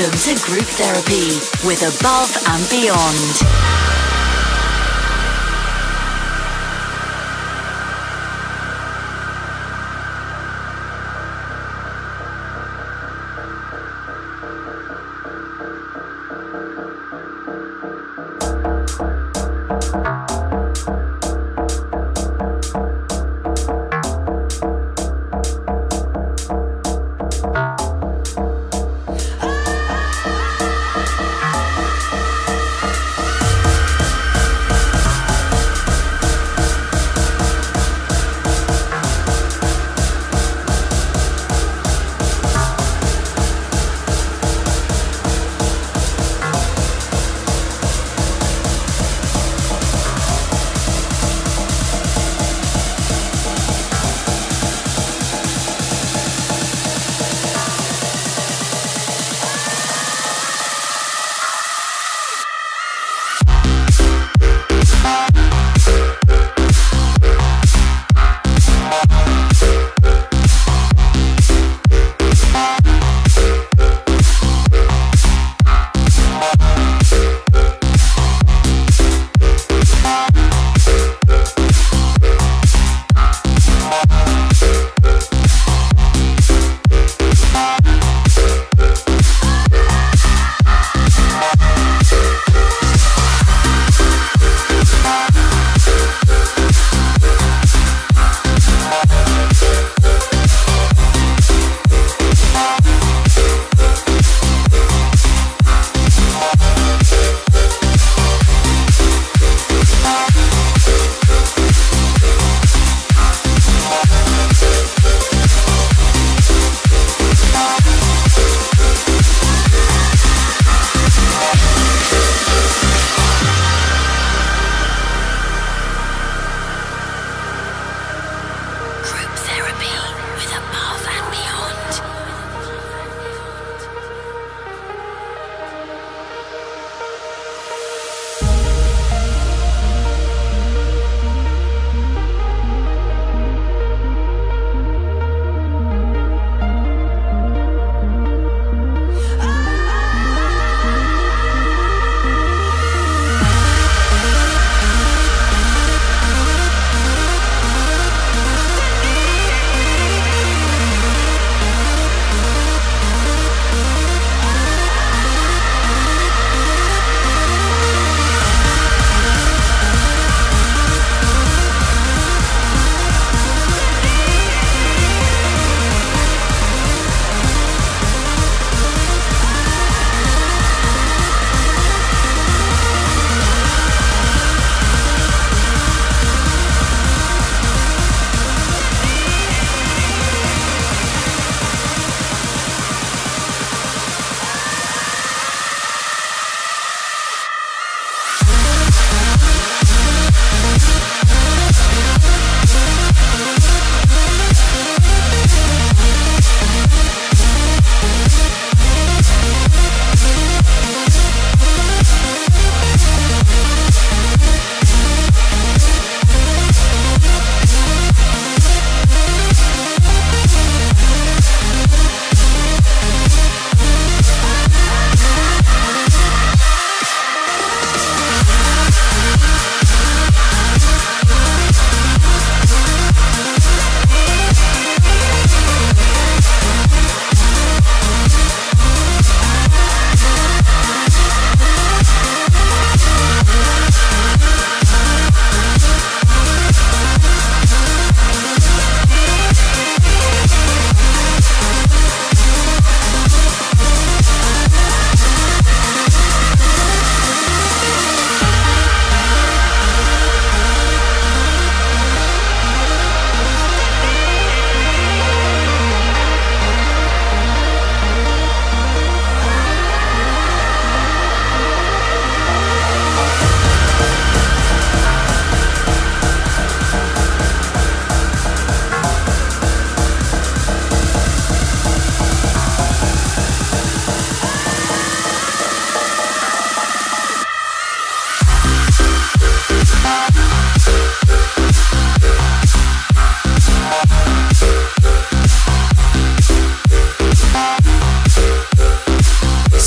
Welcome to Group Therapy with Above and Beyond.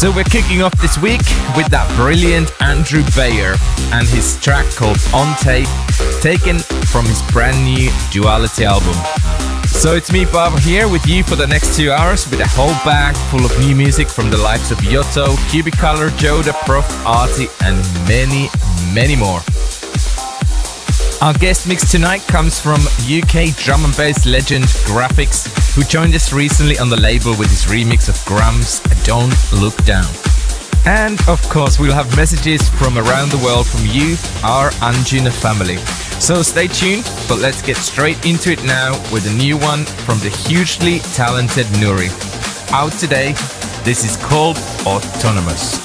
So we're kicking off this week with that brilliant Andrew Bayer and his track called On Tape, taken from his brand new Duality album. So it's me, Bob, here with you for the next 2 hours with a whole bag full of new music from the likes of Yotto, Cubicolor, Joda, Prof, Artie and many, many more. Our guest mix tonight comes from UK drum and bass legend Grafix, who joined us recently on the label with his remix of Grum's Don't Look Down. And of course we'll have messages from around the world from you, our Anjuna family. So stay tuned, but let's get straight into it now with a new one from the hugely talented Nourey. Out today, this is called Autonomous.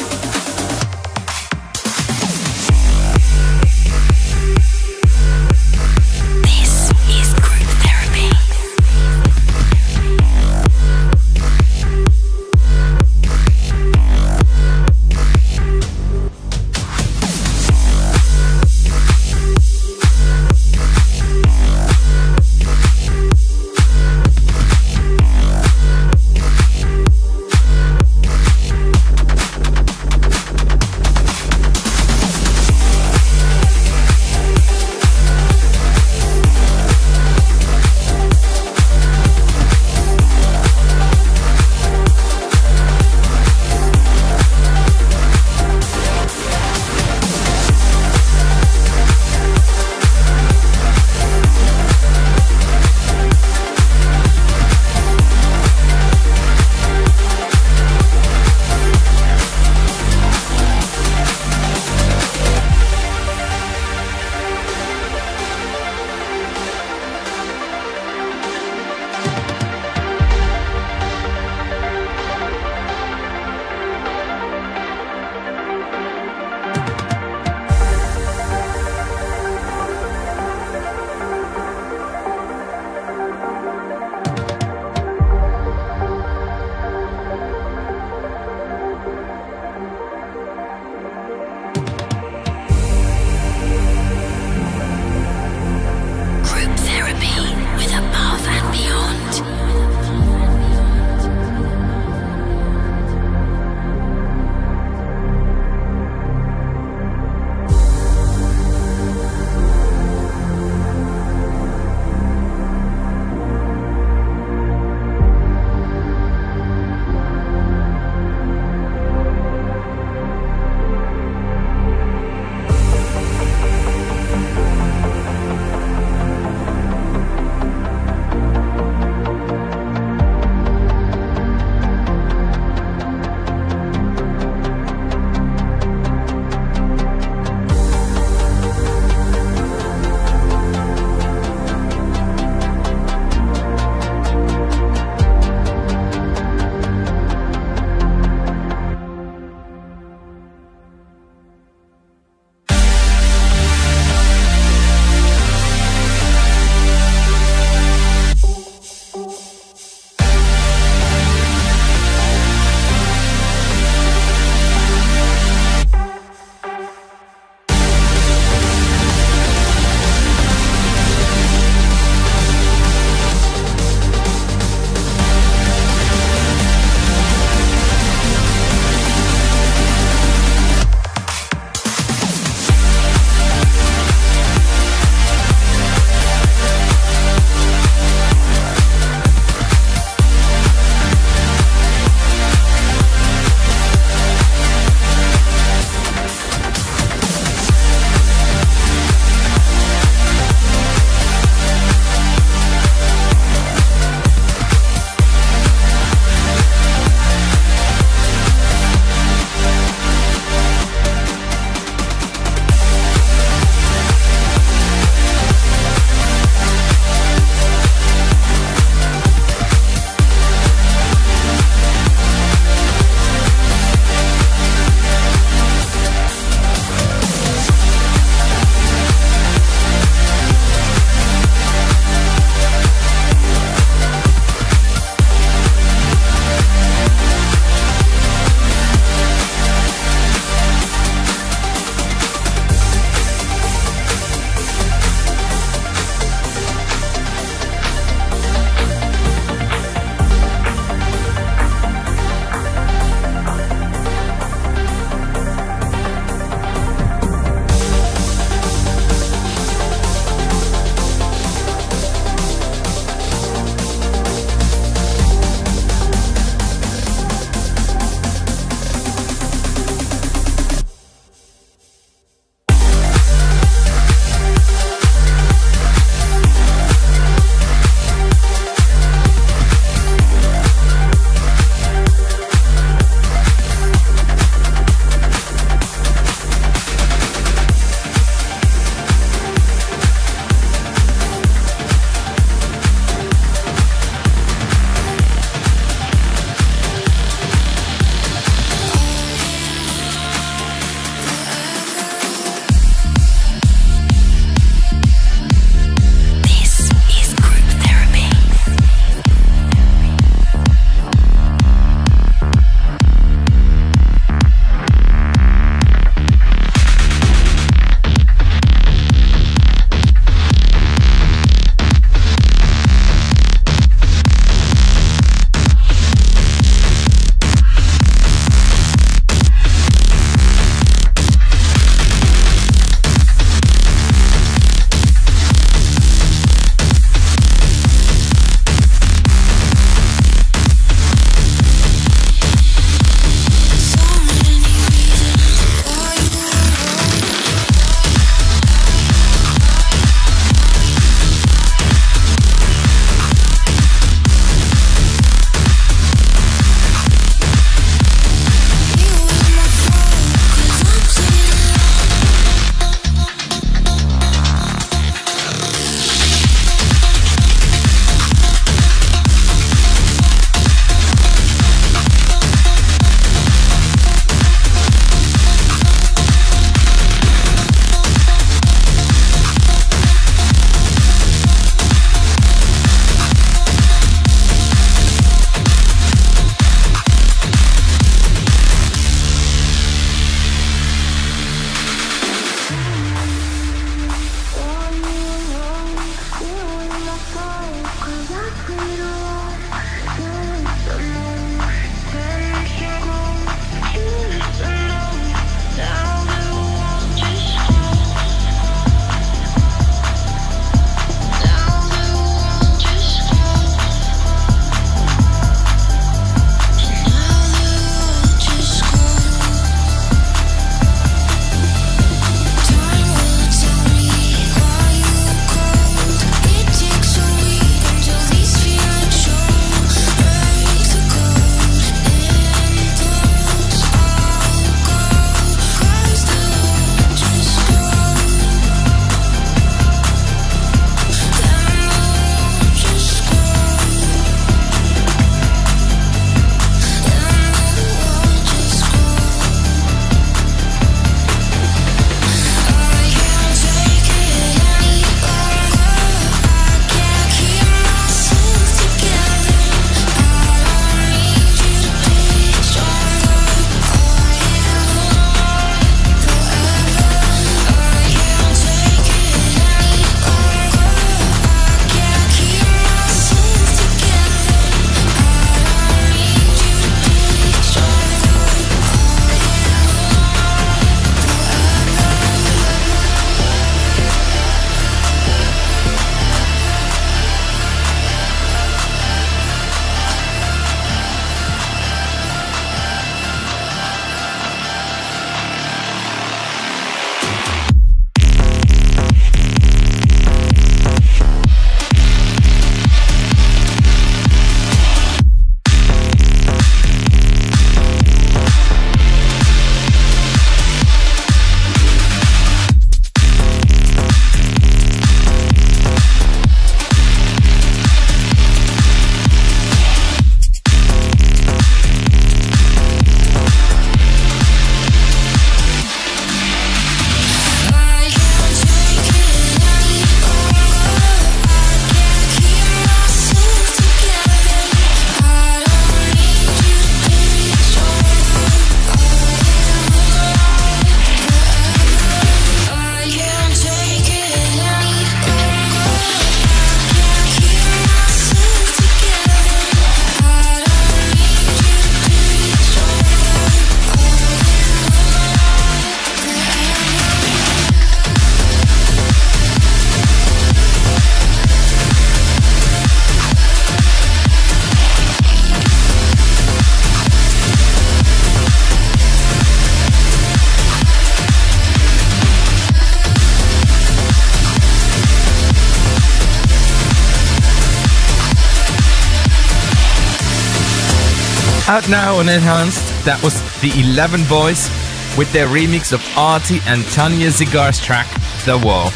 Out now on Enhanced, that was the 11 Boys with their remix of Artie and Tanya Zigar's track, The Wall.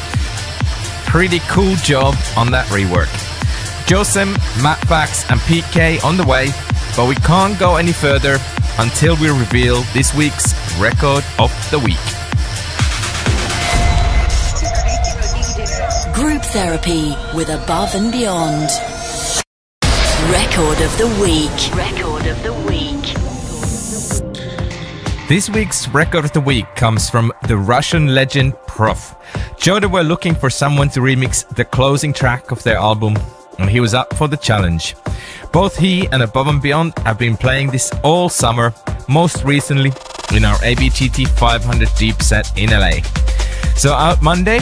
Pretty cool job on that rework. Dosem, Matfax and Pete K on the way, but we can't go any further until we reveal this week's Record of the Week. Group Therapy with Above and Beyond. Record of the Week. Record of the Week. This week's Record of the Week comes from the Russian legend Prof. Joda were looking for someone to remix the closing track of their album, and he was up for the challenge. Both he and Above and Beyond have been playing this all summer, most recently in our ABGT 500 Deep set in LA. So out Monday,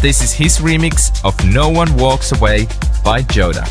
this is his remix of No One Walks Away by Joda.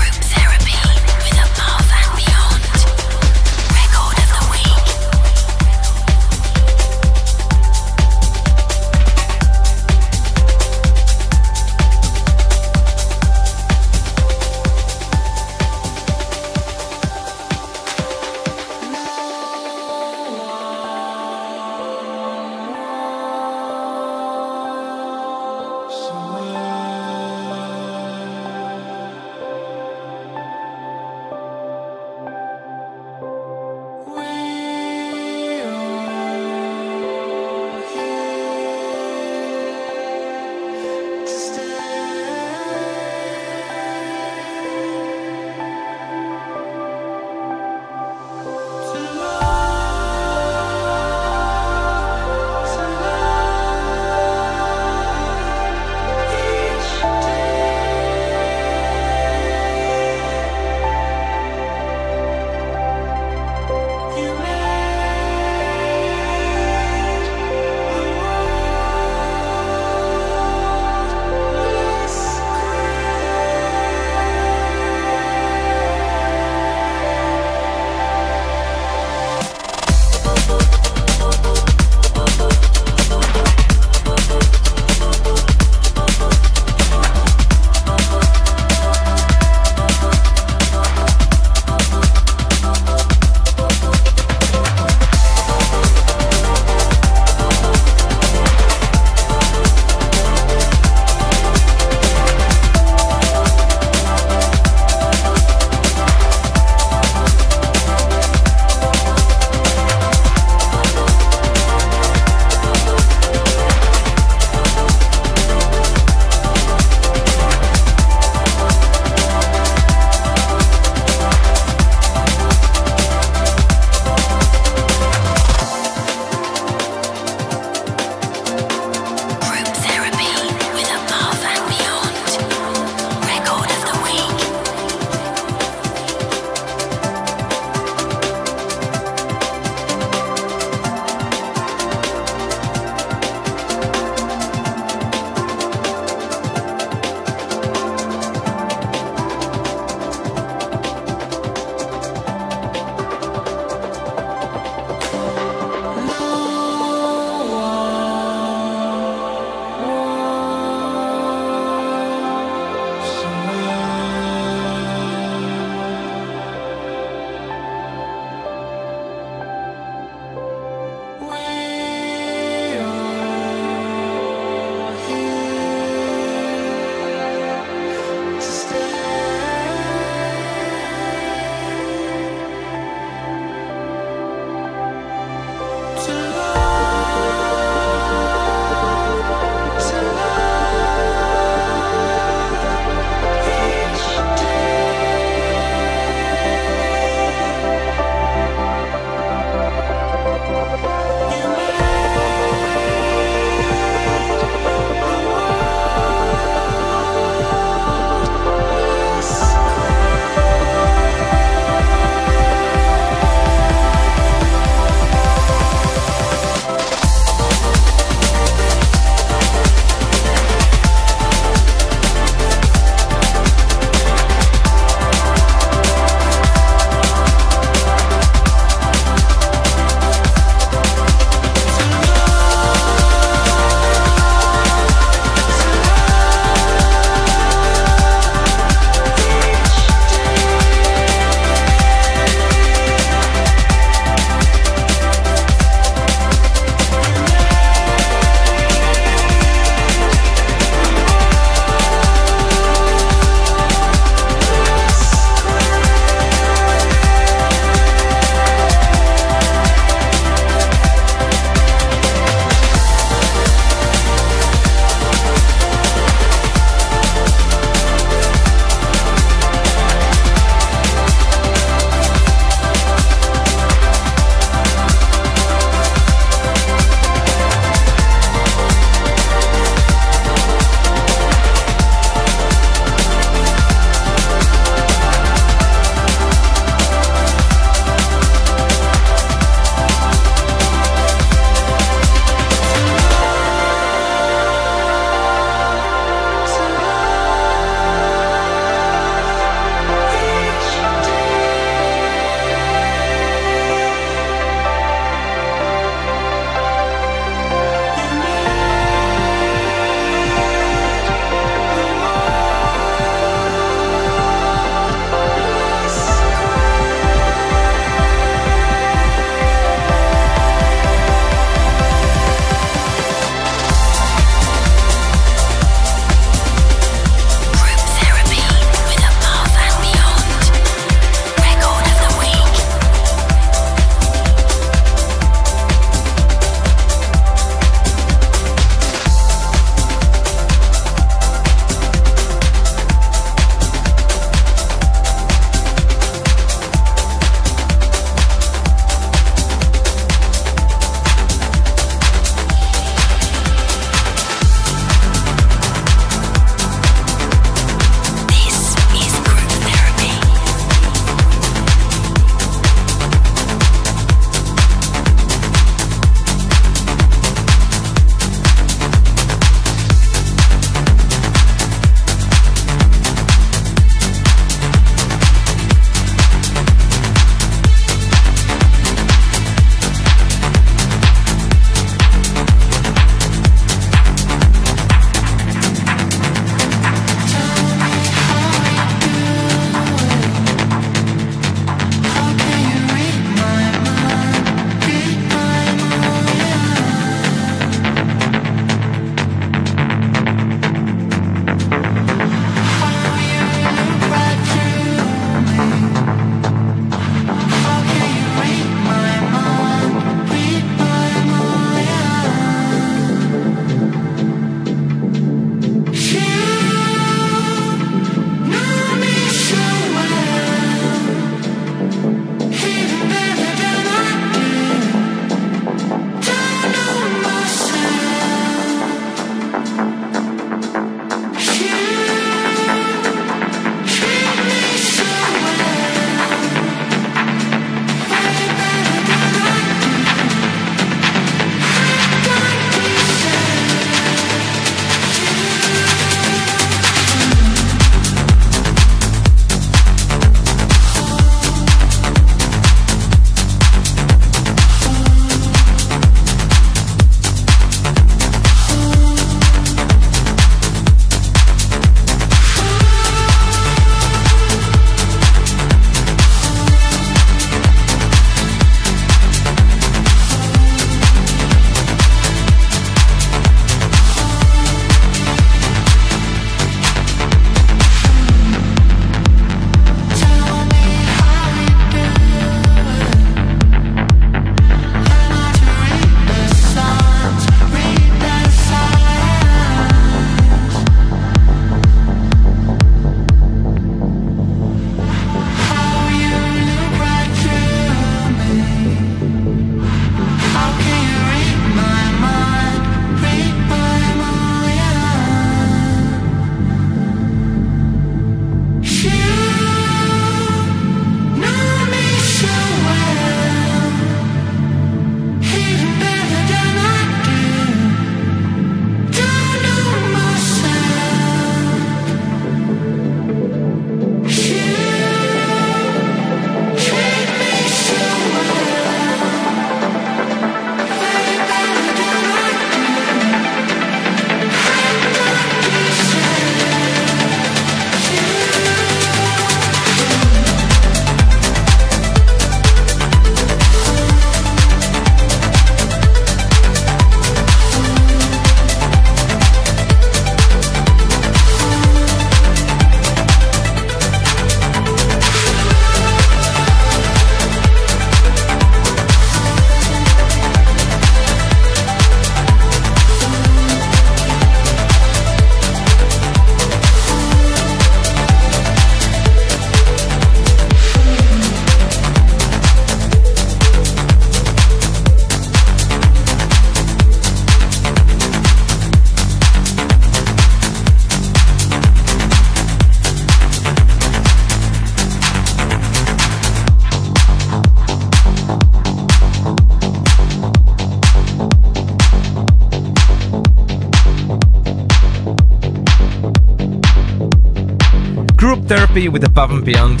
Therapy with Above and Beyond.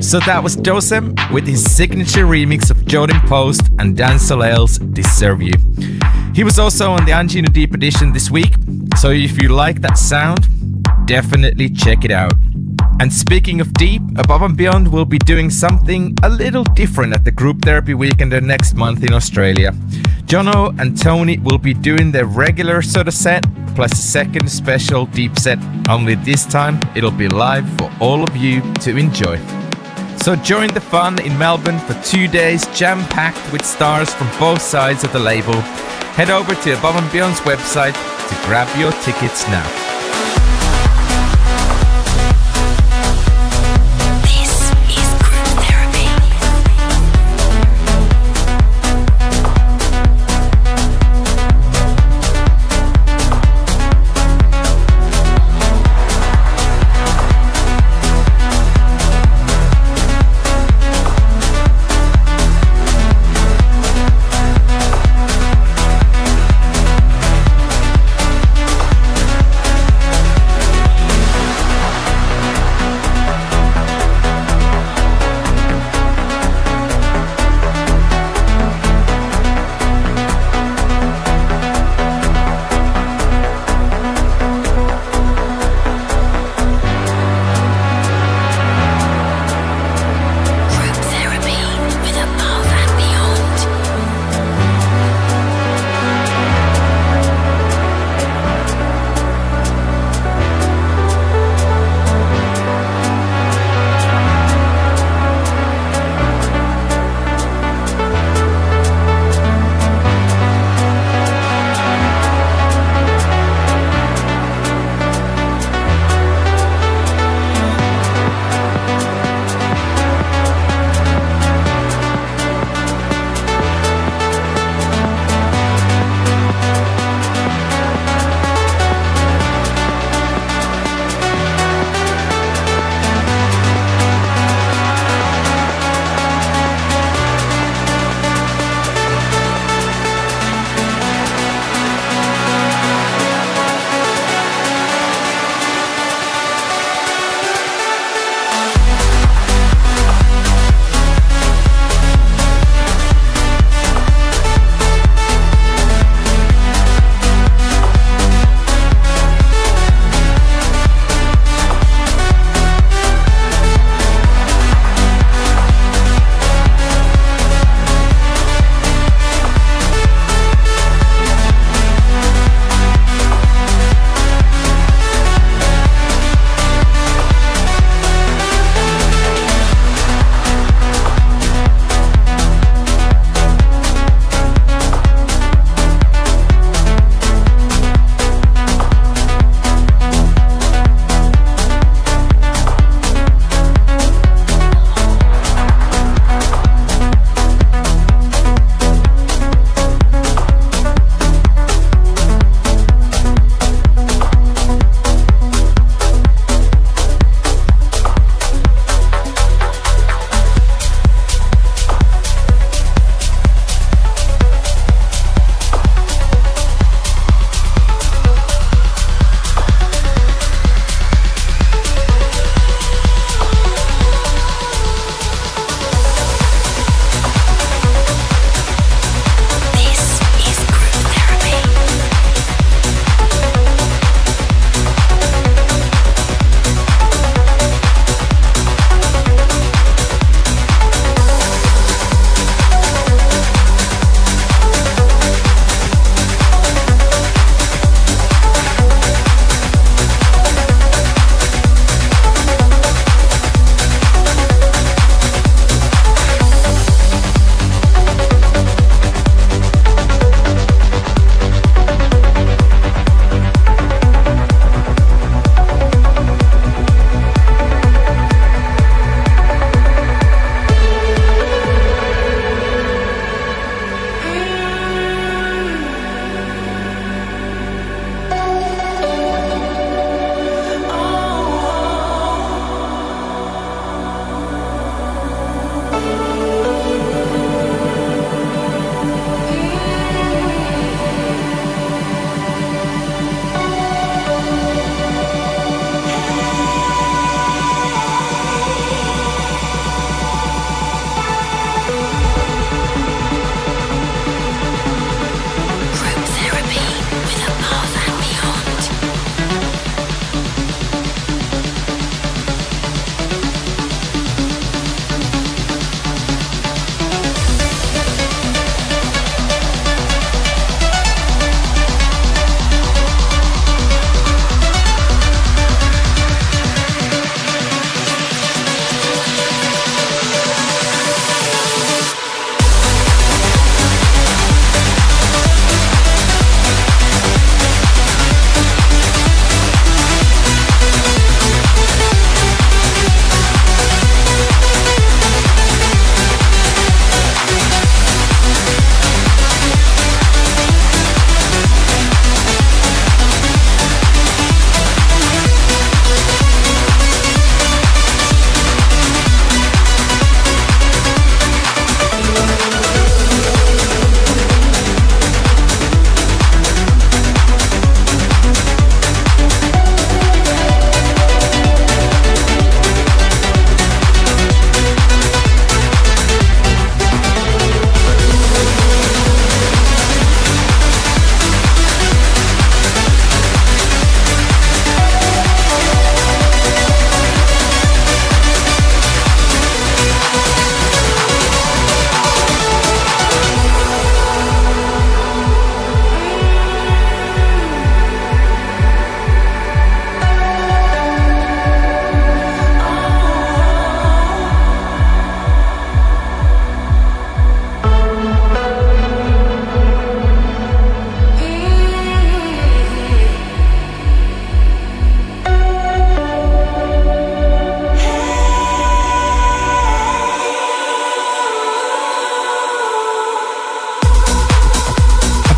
So that was Dosem with his signature remix of Jordin Post and Dan Soleil's Deserve You. He was also on the Anjunadeep edition this week, so if you like that sound, definitely check it out. And speaking of deep, Above and Beyond will be doing something a little different at the Group Therapy Weekend next month in Australia. Jono and Tony will be doing their regular Soda set plus a second special deep set, only this time it'll be live for all of you to enjoy. So join the fun in Melbourne for 2 days jam-packed with stars from both sides of the label. Head over to Above and Beyond's website to grab your tickets now.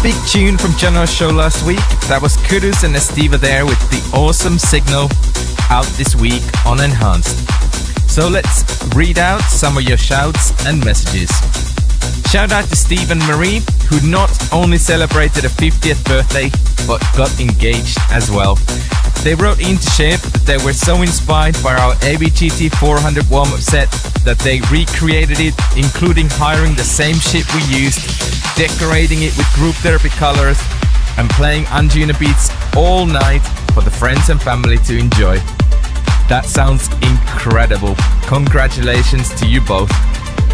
big tune from Jono's show last week. That was Kudus and Estiva there with the awesome Signal, out this week on Enhanced. So let's read out some of your shouts and messages. Shout out to Steve and Marie, who not only celebrated a 50th birthday, but got engaged as well. They wrote in to share that they were so inspired by our ABGT 400 warm-up set that they recreated it, including hiring the same shit we used, decorating it with Group Therapy colors, and playing Anjunabeats all night for the friends and family to enjoy. That sounds incredible. Congratulations to you both.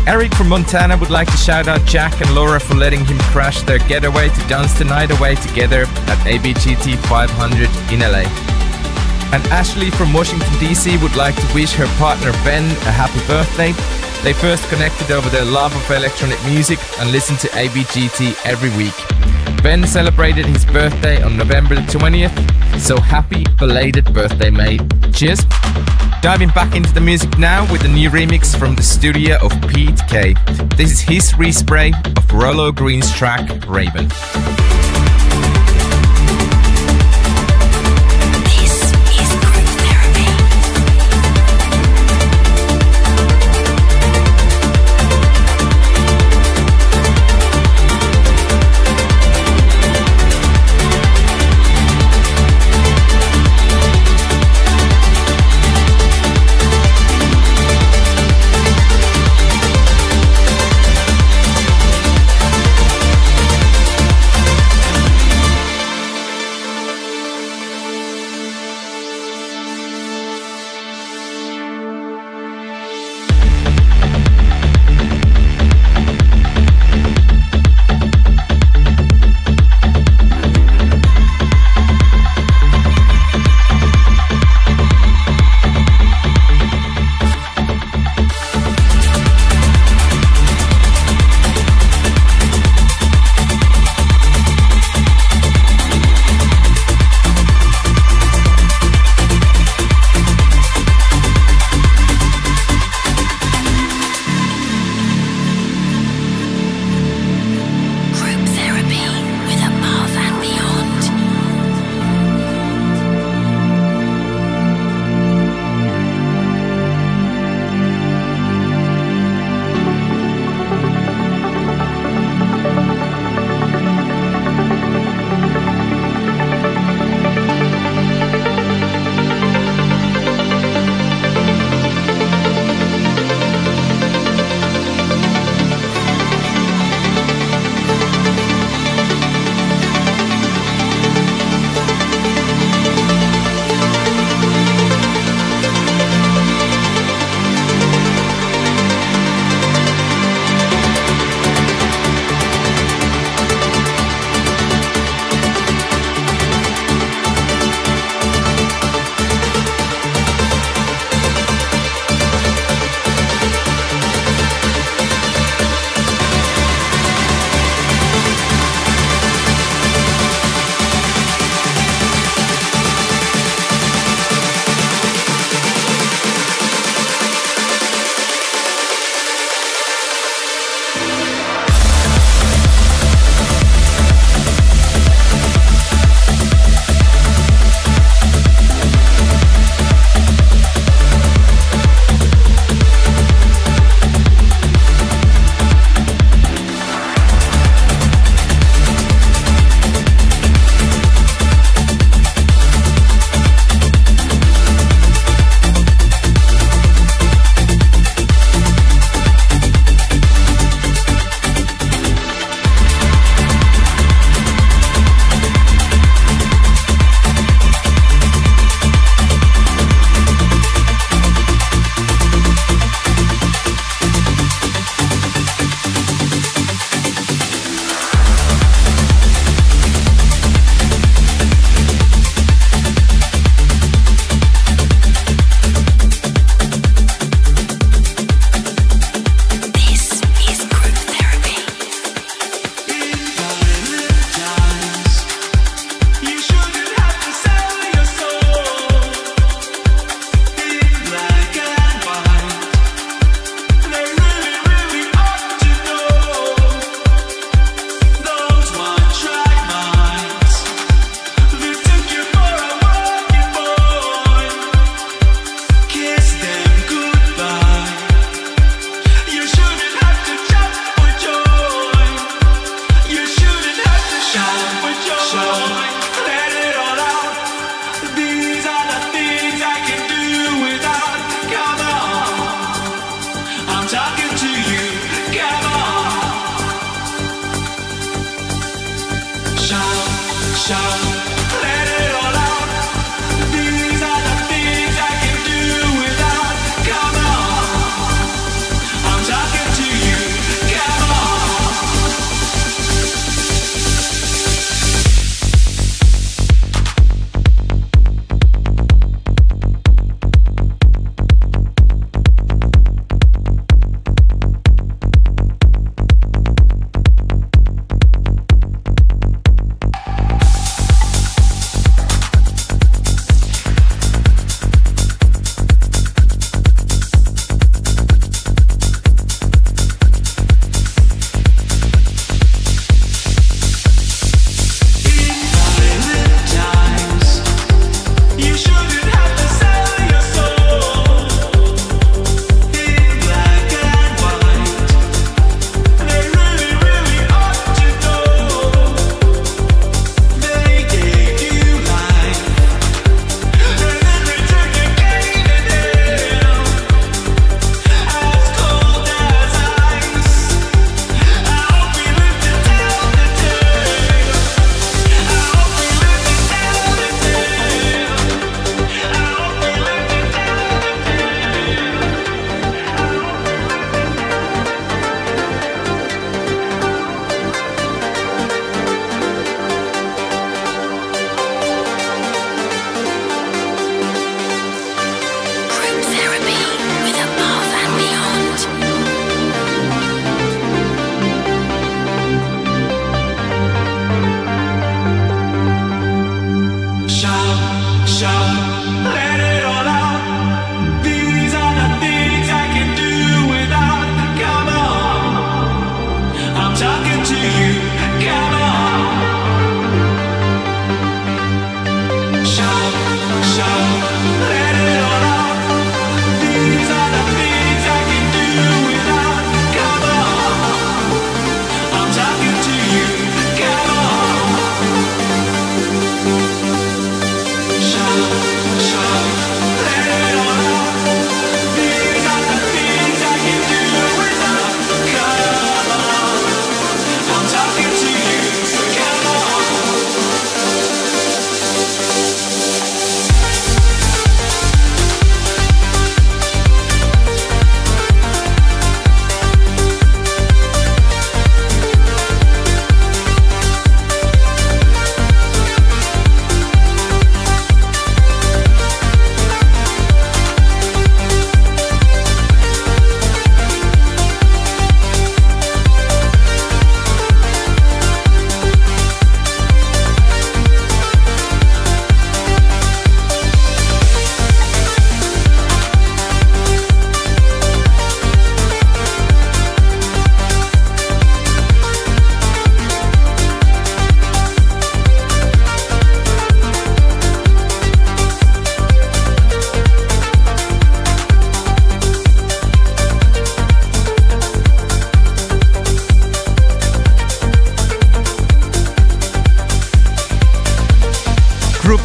Eric from Montana would like to shout out Jack and Laura for letting him crash their getaway to dance the night away together at ABGT 500 in LA. And Ashley from Washington DC would like to wish her partner Ben a happy birthday. They first connected over their love of electronic music and listened to ABGT every week. Ben celebrated his birthday on November 20th, so happy belated birthday, mate. Cheers. Diving back into the music now with a new remix from the studio of Pete K. This is his respray of Rolo Green's track, Raven.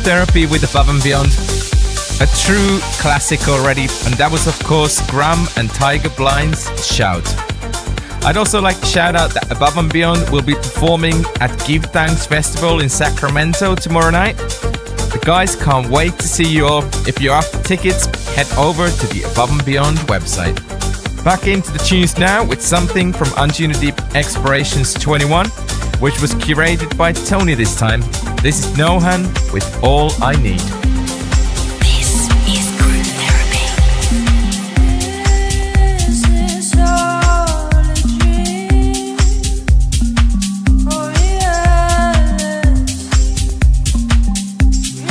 Therapy with Above and Beyond, a true classic already, and that was of course Grum and Tigerblind's Shout. I'd also like to shout out that Above and Beyond will be performing at Give Thanks Festival in Sacramento tomorrow night. The guys can't wait to see you all. If you're after tickets, head over to the Above and Beyond website. Back into the tunes now with something from Anjunadeep Explorations 21, which was curated by Tony this time. This is Nohan with All I Need. This is Group Therapy. This is all a dream. Oh yes, yes. I'm blessed to be content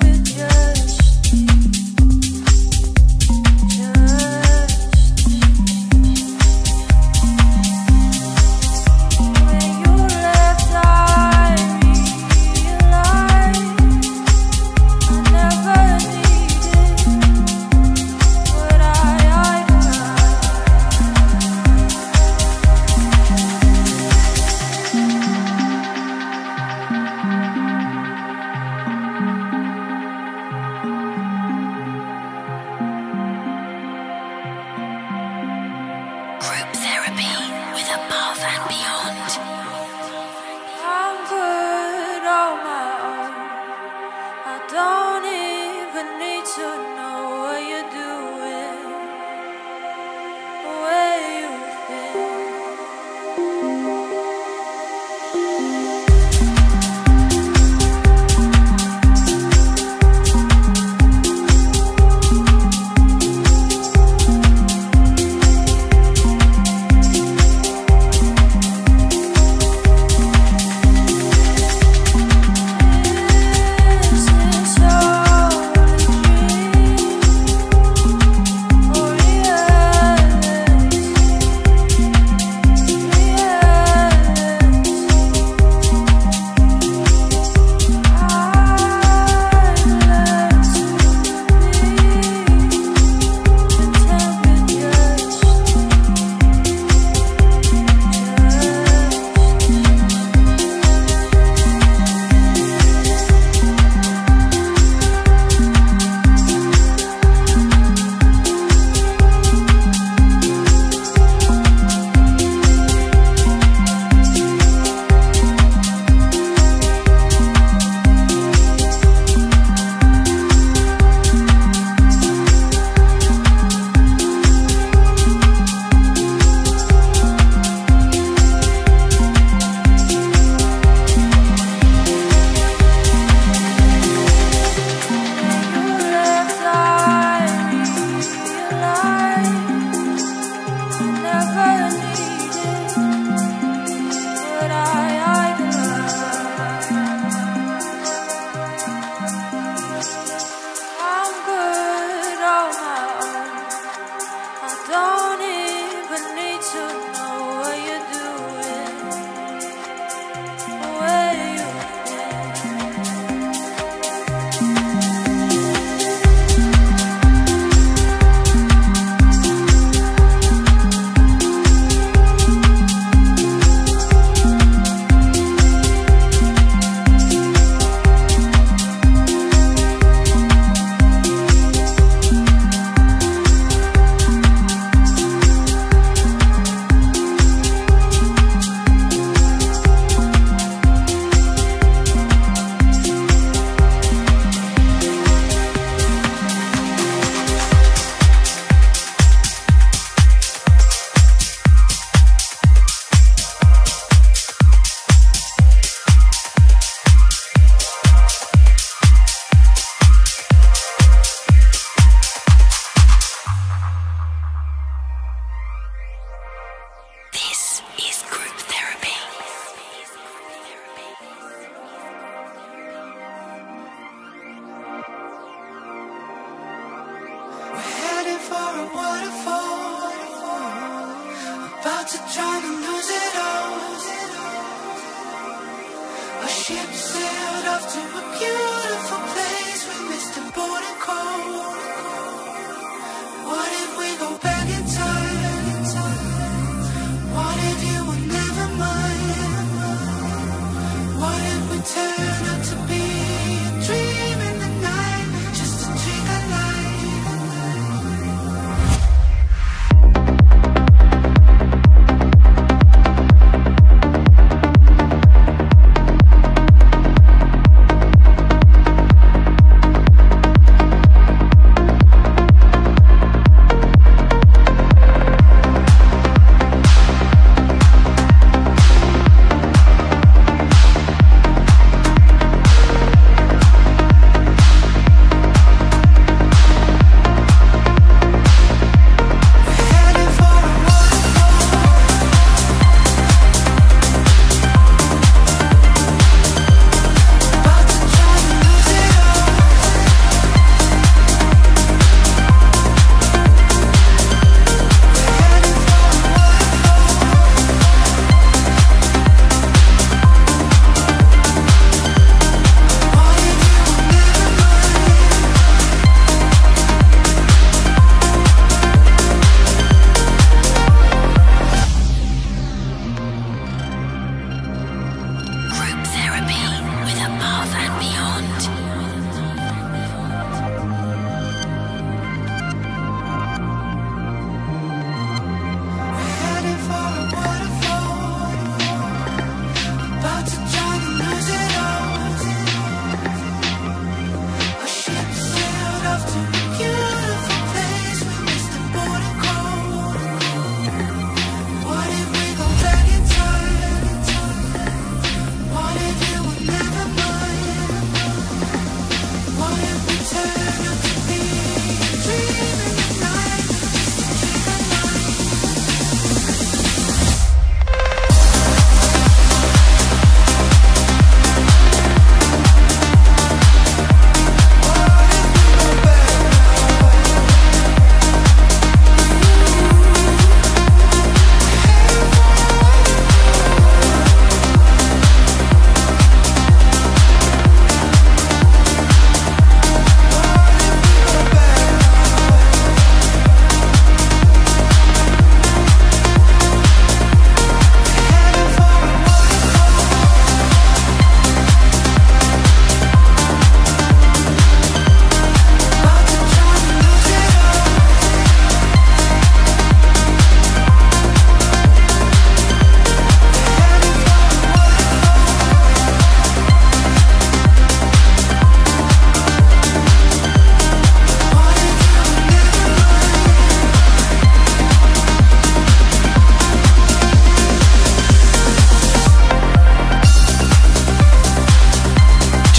with your. Yeah.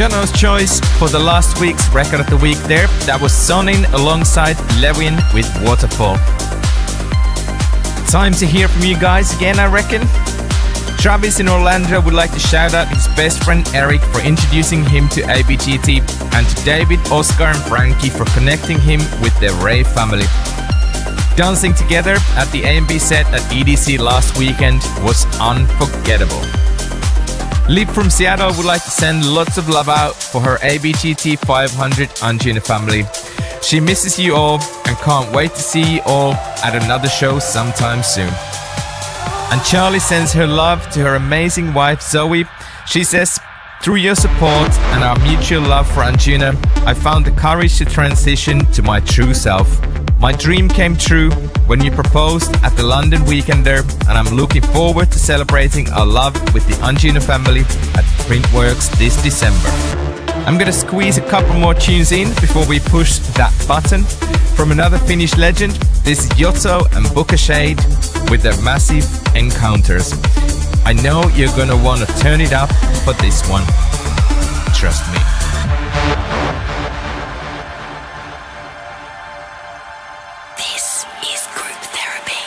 Jono's choice for the last week's record of the week there. That was SØNIN alongside Lewyn with Waterfall. Time to hear from you guys again, I reckon. Travis in Orlando would like to shout out his best friend Eric for introducing him to ABGT, and to David, Oscar and Frankie for connecting him with the Ray family. Dancing together at the A&B set at EDC last weekend was unforgettable. Lip from Seattle would like to send lots of love out for her ABGT 500 Anjuna family. She misses you all and can't wait to see you all at another show sometime soon. And Charlie sends her love to her amazing wife Zoe. She says, through your support and our mutual love for Anjuna, I found the courage to transition to my true self. My dream came true when you proposed at the London Weekender, and I'm looking forward to celebrating our love with the Anjuna family at Printworks this December. I'm gonna squeeze a couple more tunes in before we push that button. From another Finnish legend, this is Yotto and Booka Shade with their massive encounters. I know you're gonna wanna turn it up for this one. Trust me. This is Group Therapy.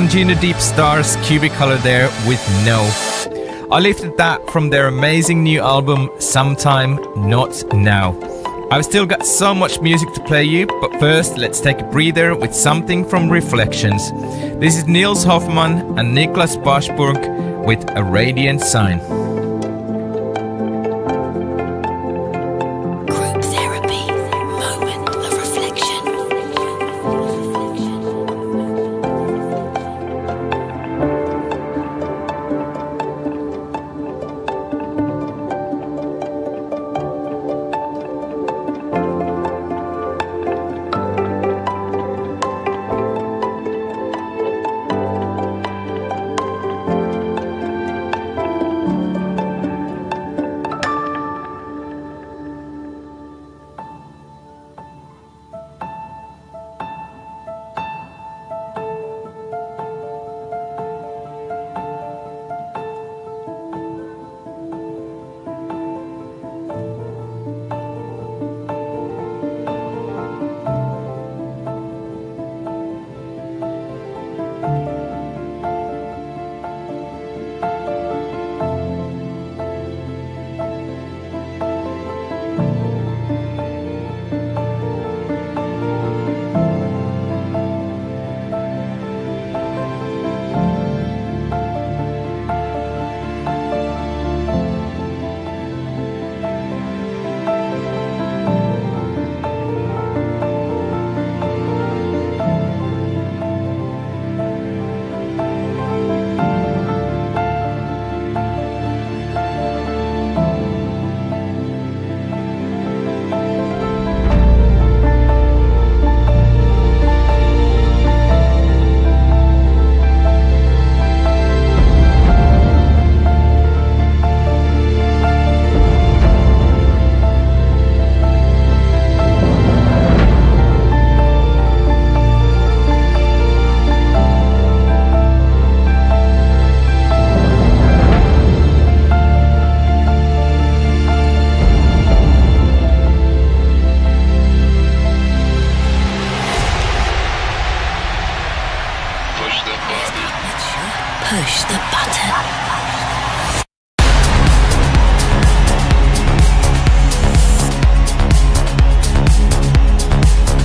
Anjunadeep stars Cubicolor there with No. I lifted that from their amazing new album, Sometime Not Now. I've still got so much music to play you, but first let's take a breather with something from Reflections. This is Nils Hoffmann and Niklas Barsburg with A Radiant Sign.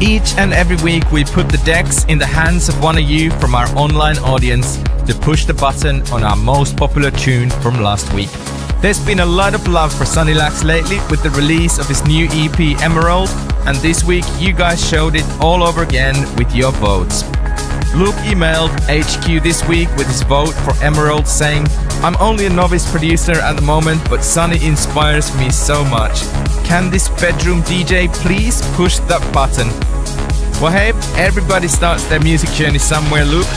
Each and every week we put the decks in the hands of one of you from our online audience to push the button on our most popular tune from last week. There's been a lot of love for Sonny Lax lately with the release of his new EP Emerald, and this week you guys showed it all over again with your votes. Luke emailed HQ this week with his vote for Emerald saying, "I'm only a novice producer at the moment, but Sonny inspires me so much. Can this bedroom DJ please push that button?" Well, hey, everybody starts their music journey somewhere, Luke.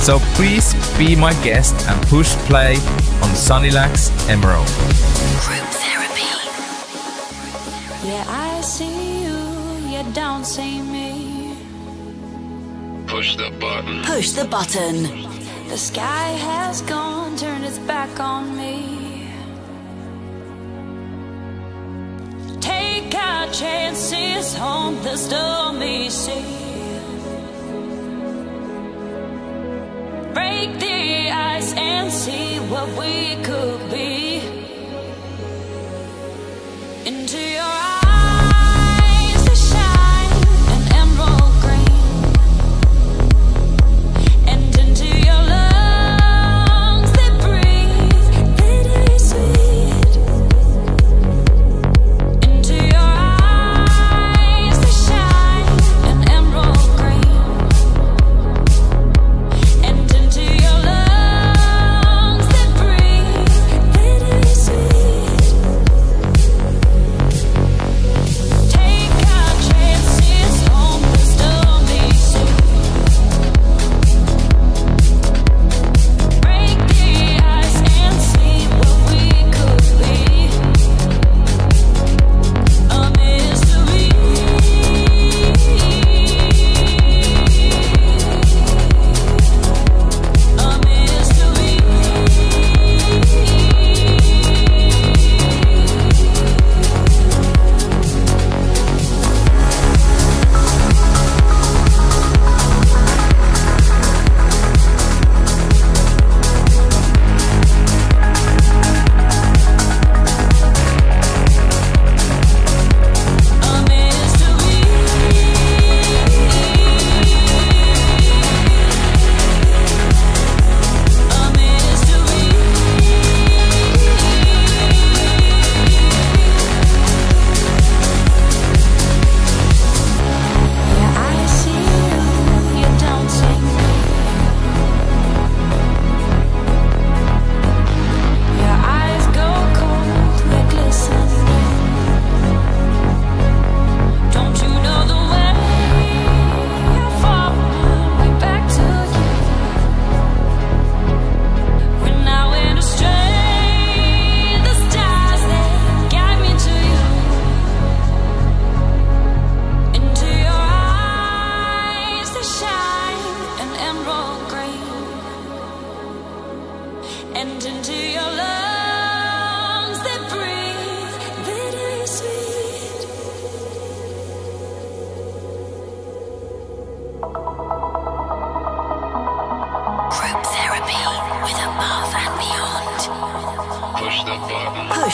So please be my guest and push play on Sonny Lax Emerald. Group Therapy. Yeah, I see you, you don't see me. Push the button. Push the button. The sky has gone, turned its back on me. Take our chances on the stormy sea. Break the ice and see what we could be. Into your eyes.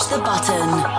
Push the button.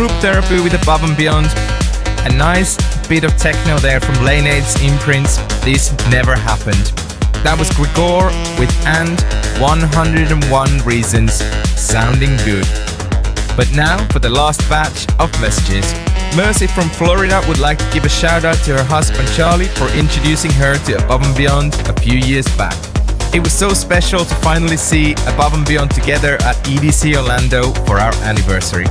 Group Therapy with Above and Beyond. A nice bit of techno there from Lane 8's imprints, This Never Happened. That was Grigor with And 101 Reasons, sounding good. But now for the last batch of messages. Mercy from Florida would like to give a shout out to her husband Charlie for introducing her to Above and Beyond a few years back. It was so special to finally see Above and Beyond together at EDC Orlando for our anniversary.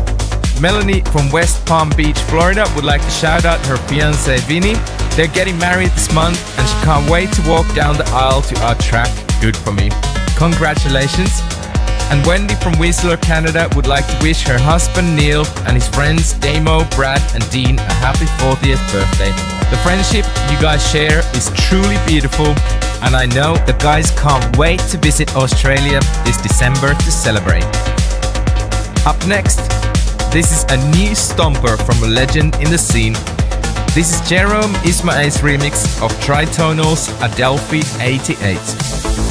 Melanie from West Palm Beach, Florida would like to shout out her fiancé Vinny. They're getting married this month and she can't wait to walk down the aisle to our track, Good For Me. Congratulations. And Wendy from Whistler, Canada would like to wish her husband Neil and his friends Damo, Brad and Dean a happy 40th birthday. The friendship you guys share is truly beautiful and I know the guys can't wait to visit Australia this December to celebrate. Up next, this is a new stomper from a legend in the scene. This is Jerome Ismail's remix of Tritonal's Adelphi 88.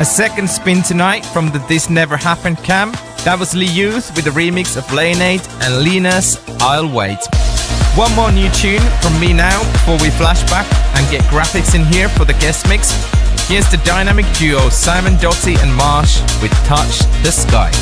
A second spin tonight from the This Never Happened camp. That was Lee Youth with a remix of Lane 8 and Lena's I'll Wait. One more new tune from me now before we flash back and get Grafix in here for the guest mix. Here's the dynamic duo Simon Doty and Marsh with Touch the Sky.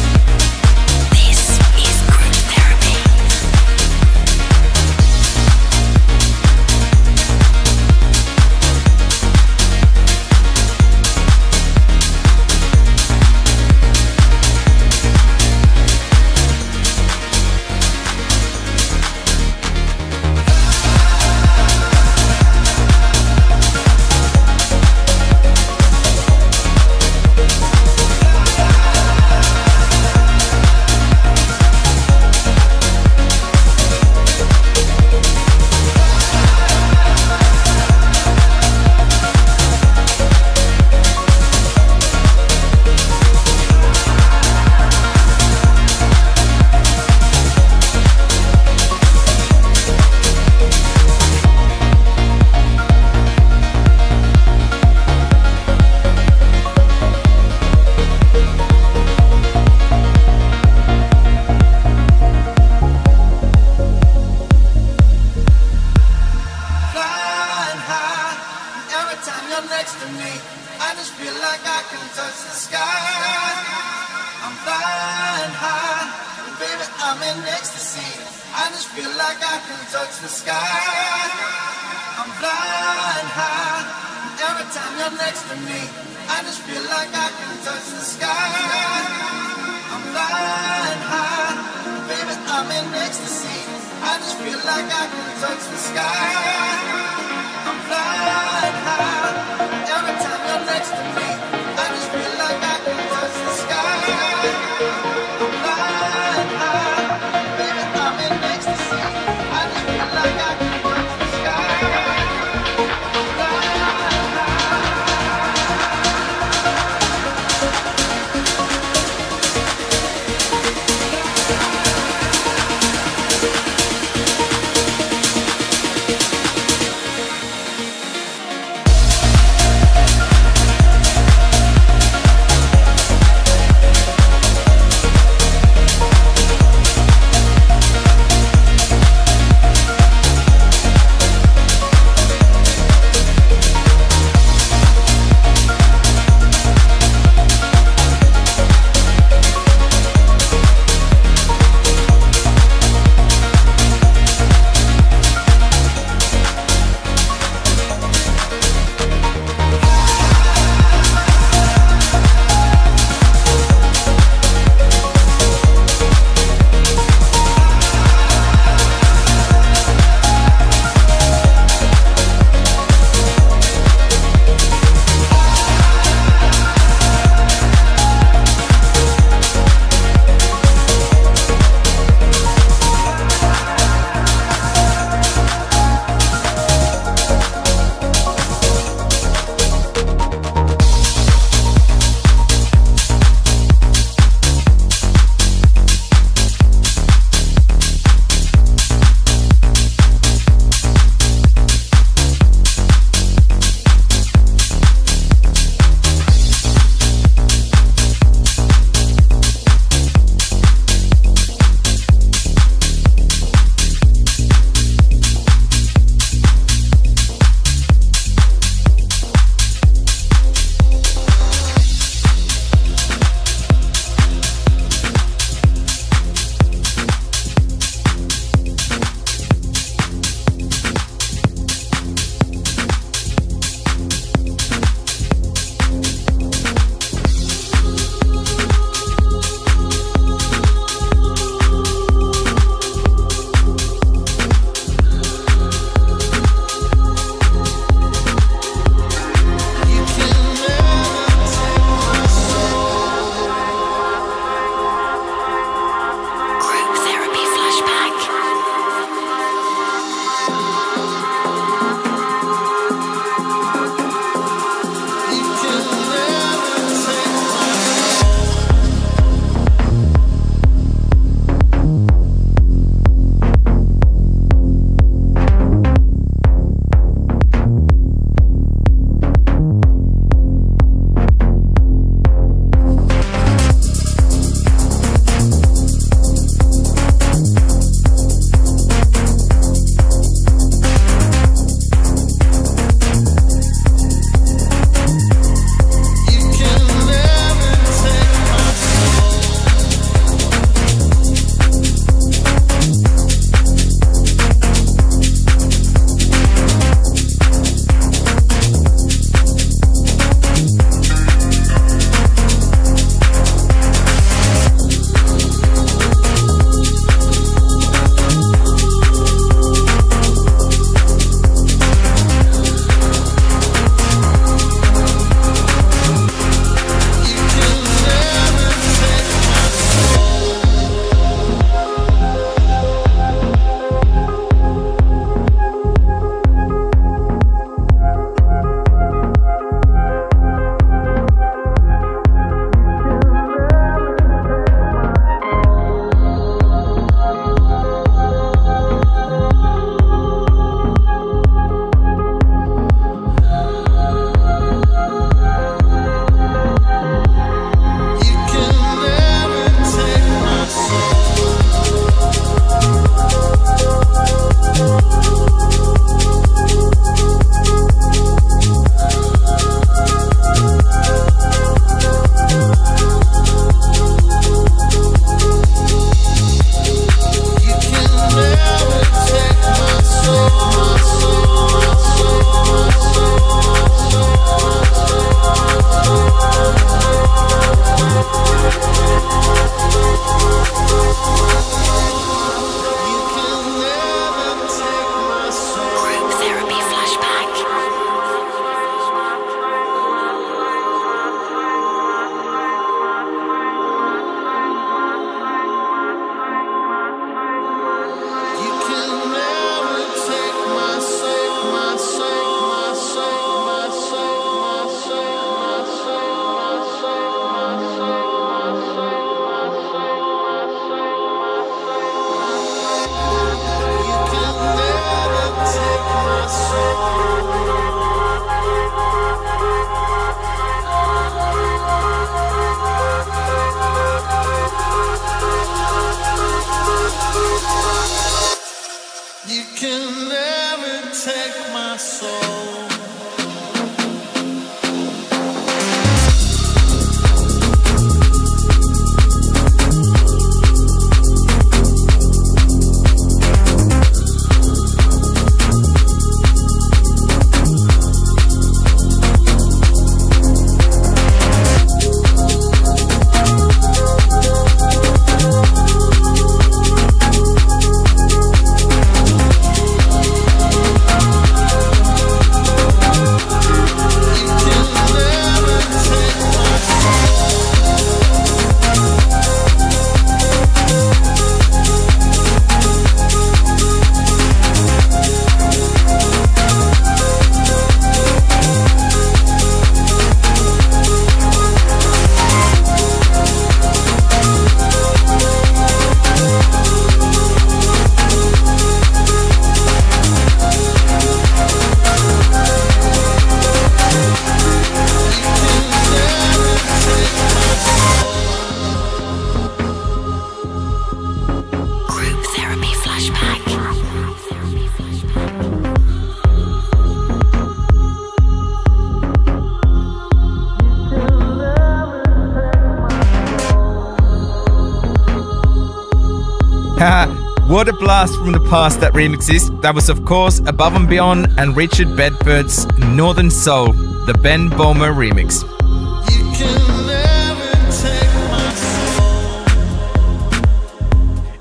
What a blast from the past that remix is. That was, of course, Above and Beyond and Richard Bedford's Northern Soul, the Ben Bomer remix.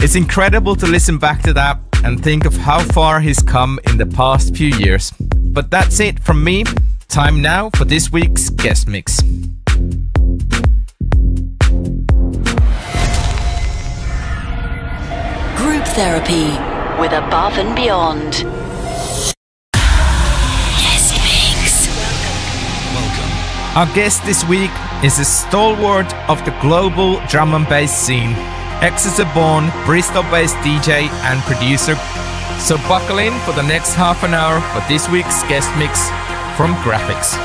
It's incredible to listen back to that and think of how far he's come in the past few years. But that's it from me. Time now for this week's guest mix. Group Therapy with Above and Beyond. Guest mix. Welcome. Our guest this week is a stalwart of the global drum and bass scene. Exeter-born, Bristol-based DJ and producer. So buckle in for the next half an hour for this week's guest mix from Grafix.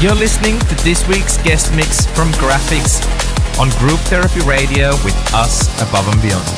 You're listening to this week's guest mix from Grafix on Group Therapy Radio with us, Above and Beyond.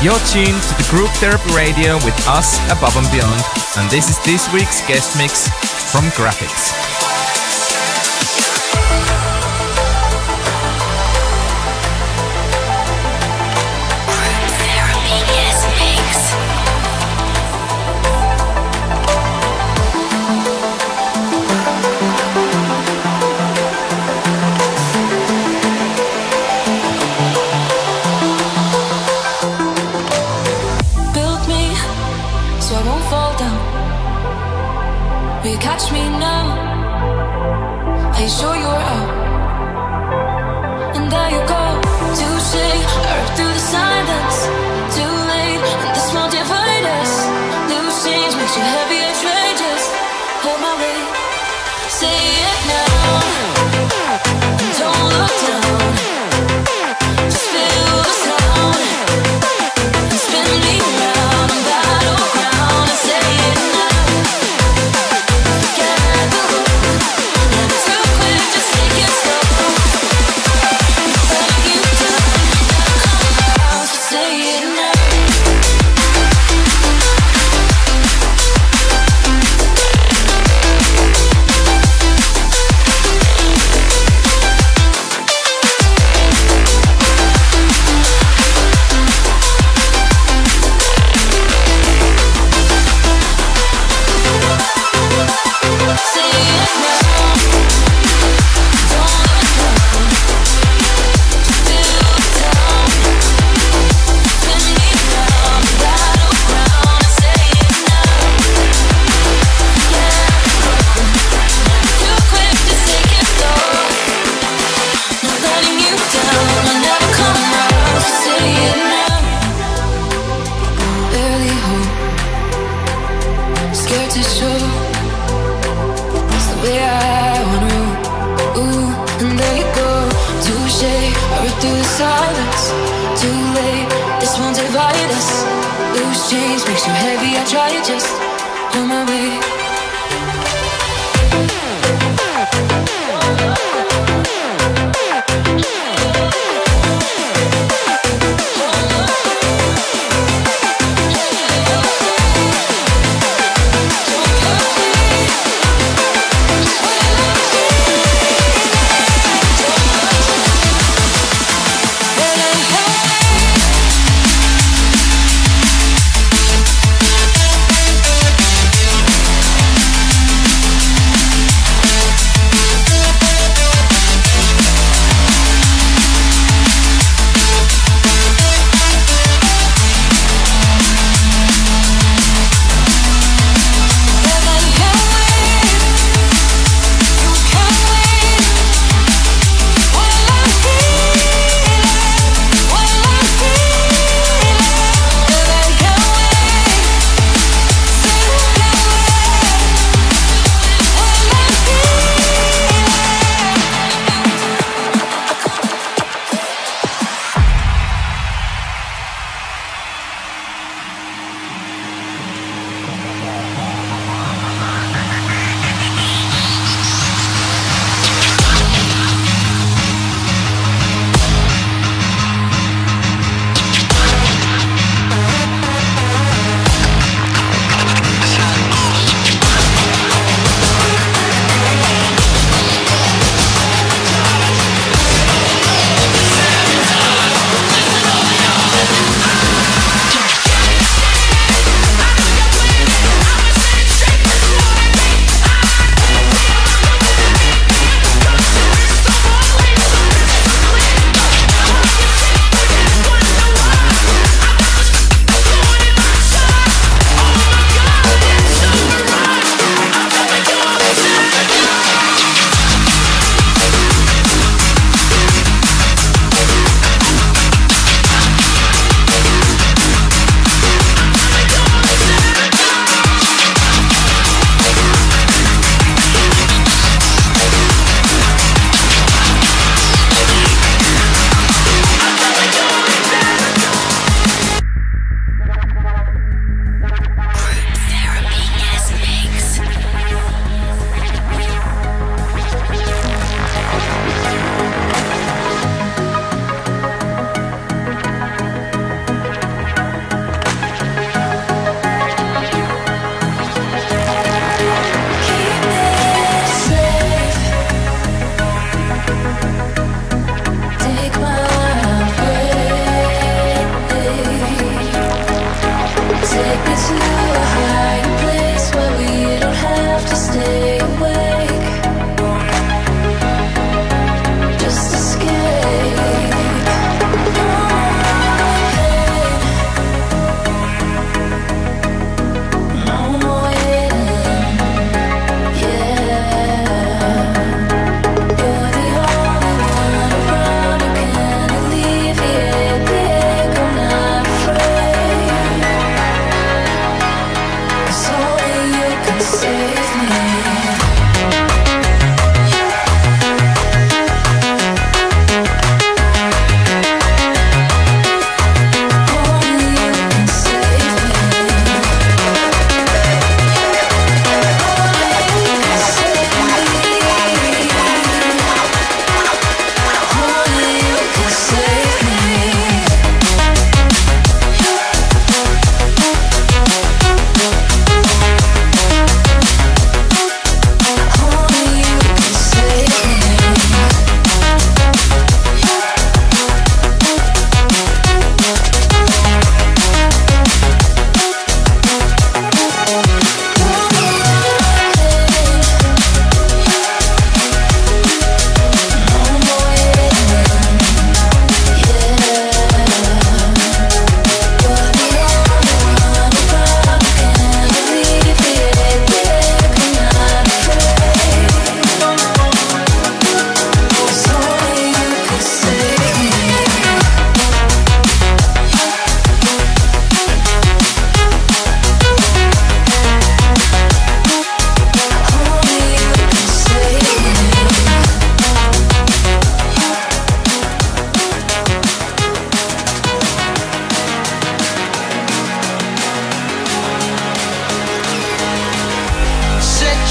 You're tuned to the Group Therapy Radio with us, Above and Beyond, and this is this week's guest mix from Grafix.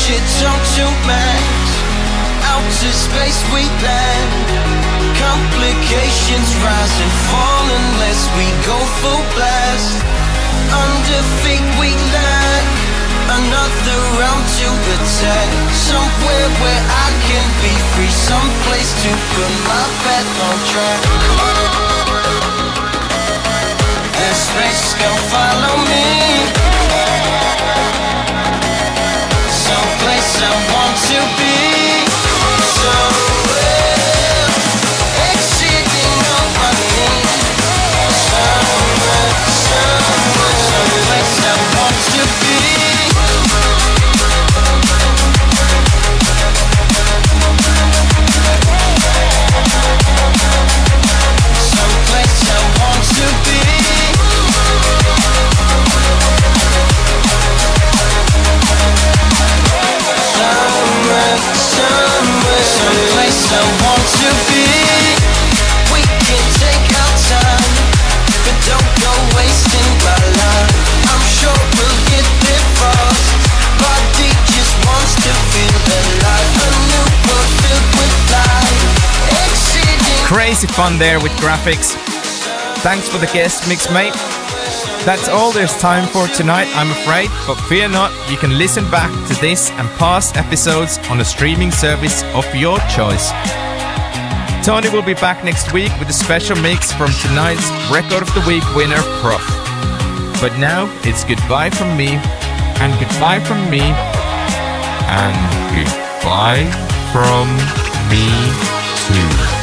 could jump too much. Out to space we land. Complications rise and fall unless we go full blast. Under feet we land. Another round to attack. Somewhere where I can be free. Someplace to put my path on track. The space can follow me. Someplace I want to be. Somewhere exceeding all my needs. Somewhere, somewhere, someplace I want to be. Someplace I want to be. Summer, summer, someplace I want to be. We can take our time, but don't go wasting my life. I'm sure we'll get there fast. Body just wants to feel alive. A new world filled with life. Exceeding. Crazy fun there with Grafix. Thanks for the guest mix, mate. That's all there's time for tonight, I'm afraid, but fear not, you can listen back to this and past episodes on a streaming service of your choice. Tony will be back next week with a special mix from tonight's Record of the Week winner, Prof. But now, it's goodbye from me, and goodbye from me, and goodbye from me too.